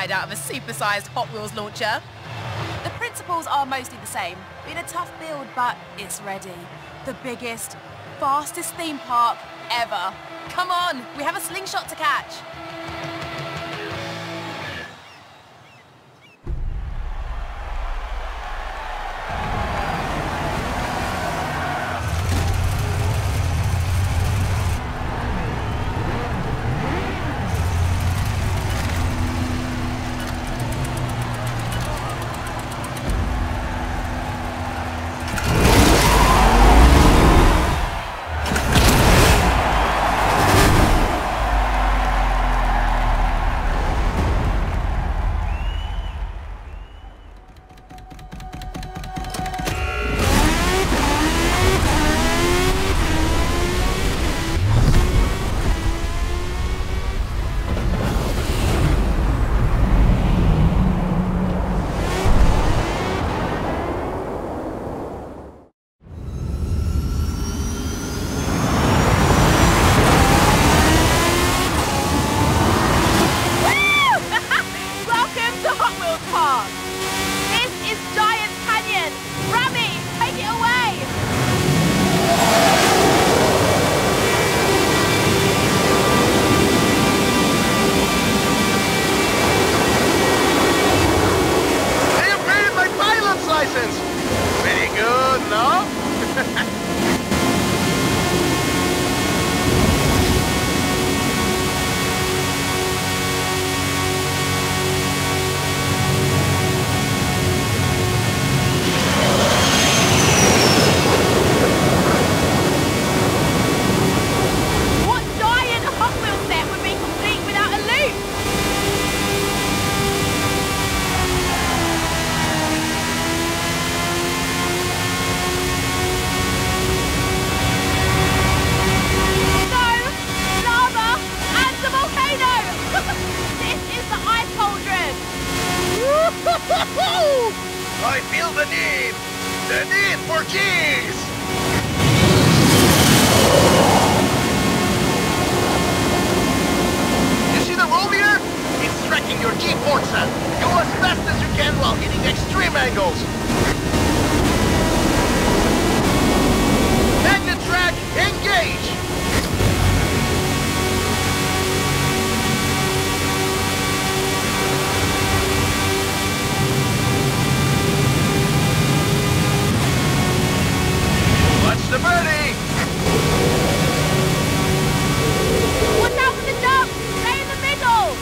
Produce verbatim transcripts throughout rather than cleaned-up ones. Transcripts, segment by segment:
ride out of a supersized Hot Wheels launcher. The principles are mostly the same. Been a tough build, but it's ready. The biggest, fastest theme park ever. Come on, we have a slingshot to catch. I feel the need, the need for keys! You see the roll meter? It's tracking your key port set. Go as fast as you can while hitting extreme angles. Magnet track, engage! The birdie! Watch out for the jump! Stay in the middle!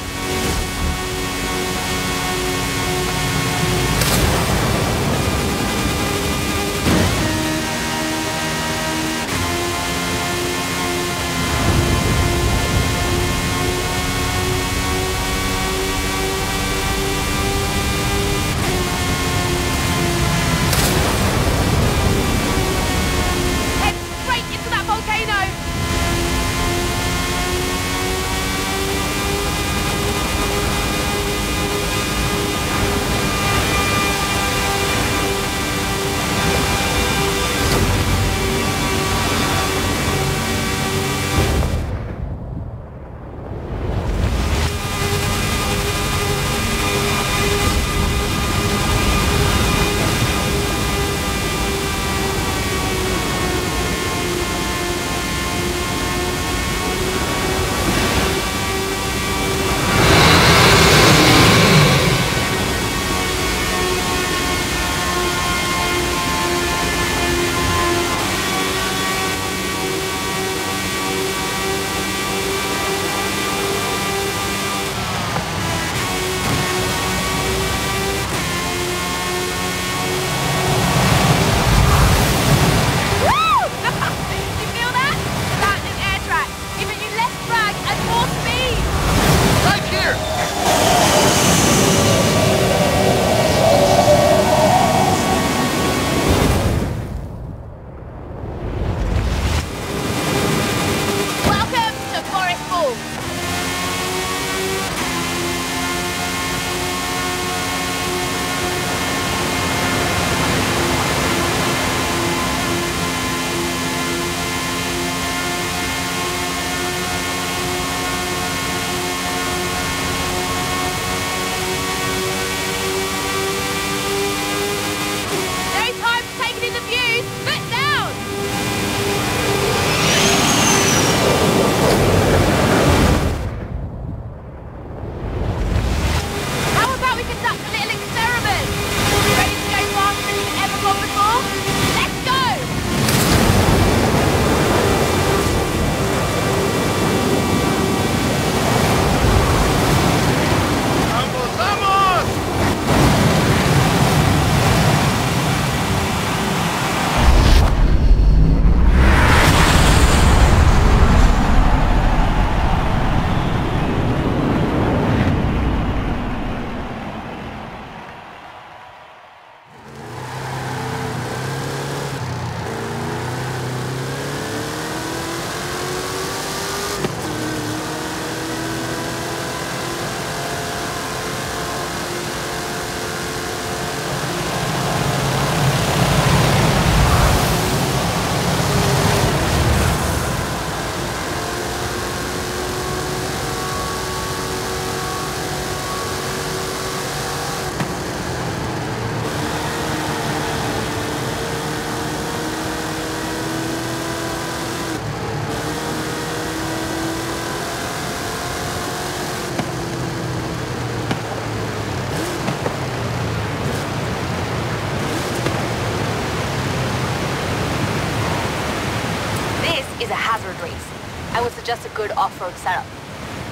just a good off-road setup.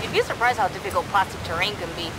You'd be surprised how difficult plastic terrain can be.